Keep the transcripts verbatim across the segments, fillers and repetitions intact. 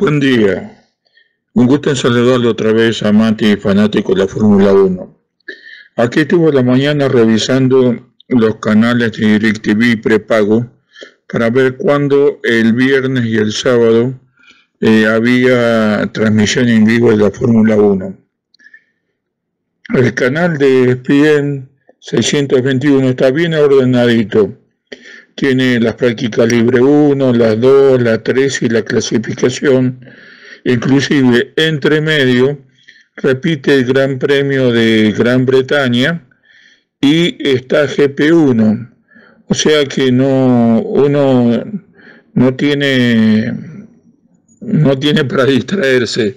Buen día, un gusto en saludarle otra vez a Mati, fanático de la Fórmula uno. Aquí estuve la mañana revisando los canales de DirecTV prepago para ver cuándo el viernes y el sábado eh, había transmisión en vivo de la Fórmula uno. El canal de E S P N seiscientos veintiuno está bien ordenadito. Tiene las prácticas libre uno, las dos, la tres y la clasificación. Inclusive, entre medio, repite el Gran Premio de Gran Bretaña y está G P uno. O sea que no, uno no tiene, no tiene para distraerse.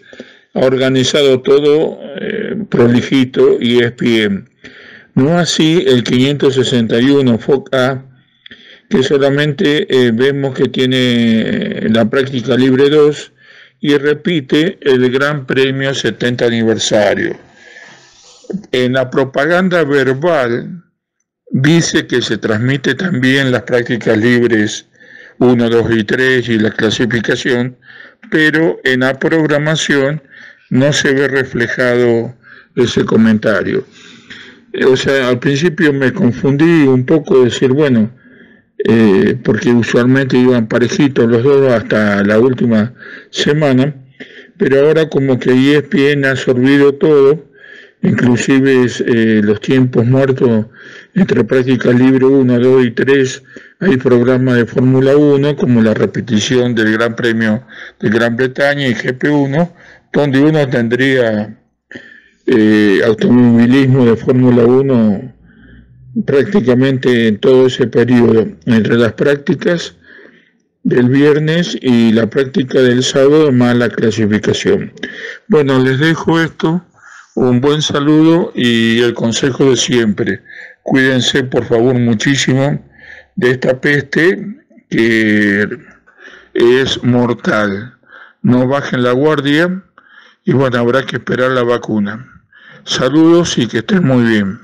Ha organizado todo eh, prolijito y E S P N. No así el quinientos sesenta y uno FOCA, que solamente eh, vemos que tiene la práctica libre dos y repite el Gran Premio setenta aniversario. En la propaganda verbal dice que se transmite también las prácticas libres uno, dos y tres y la clasificación, pero en la programación no se ve reflejado ese comentario. O sea, al principio me confundí un poco de decir, bueno, Eh, porque usualmente iban parejitos los dos hasta la última semana, pero ahora como que E S P N ha absorbido todo, inclusive eh, los tiempos muertos entre prácticas libre uno, dos y tres, hay programas de Fórmula uno como la repetición del Gran Premio de Gran Bretaña y G P uno, donde uno tendría eh, automovilismo de Fórmula uno prácticamente en todo ese periodo, entre las prácticas del viernes y la práctica del sábado, más la clasificación. Bueno, les dejo esto, un buen saludo y el consejo de siempre. Cuídense, por favor, muchísimo de esta peste que es mortal. No bajen la guardia y bueno, habrá que esperar la vacuna. Saludos y que estén muy bien.